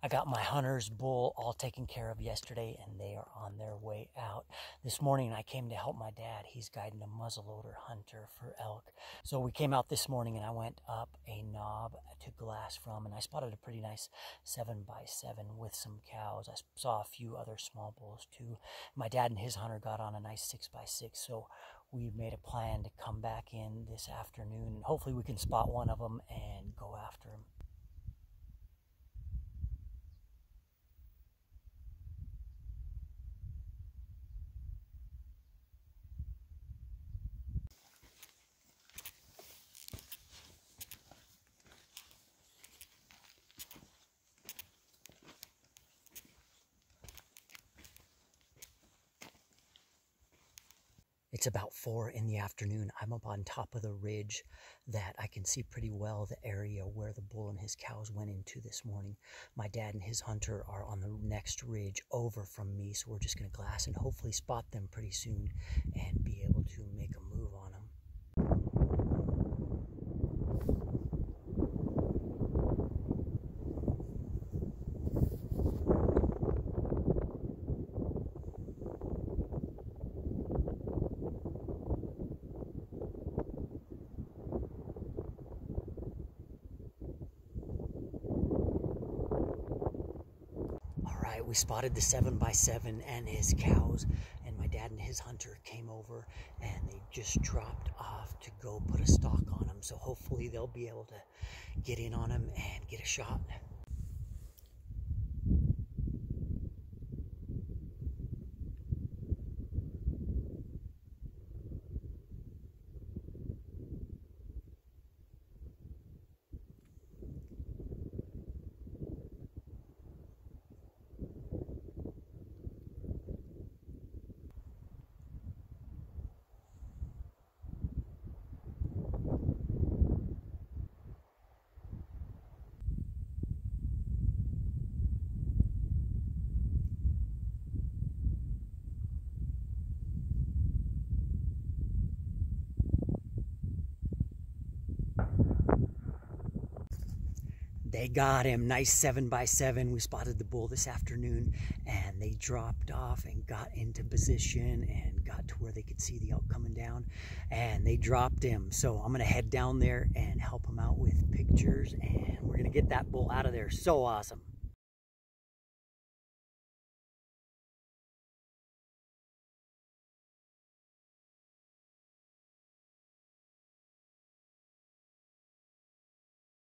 I got my hunter's bull all taken care of yesterday, and they are on their way out. This morning I came to help my dad. He's guiding a muzzleloader hunter for elk. So we came out this morning and I went up a knob to glass from, and I spotted a pretty nice 7x7 with some cows. I saw a few other small bulls too. My dad and his hunter got on a nice 6x6, so we've made a plan to come back in this afternoon, and hopefully we can spot one of them and go after him. It's about 4 in the afternoon. I'm up on top of the ridge that I can see pretty well the area where the bull and his cows went into this morning. My dad and his hunter are on the next ridge over from me, so we're just going to glass and hopefully spot them pretty soon and be able to make a move on them. We spotted the 7x7 and his cows, and my dad and his hunter came over and they just dropped off to go put a stalk on him. So hopefully they'll be able to get in on him and get a shot. They got him. Nice 7x7. We spotted the bull this afternoon, and they dropped off and got into position and got to where they could see the elk coming down, and they dropped him. So I'm going to head down there and help him out with pictures, and we're going to get that bull out of there. So awesome.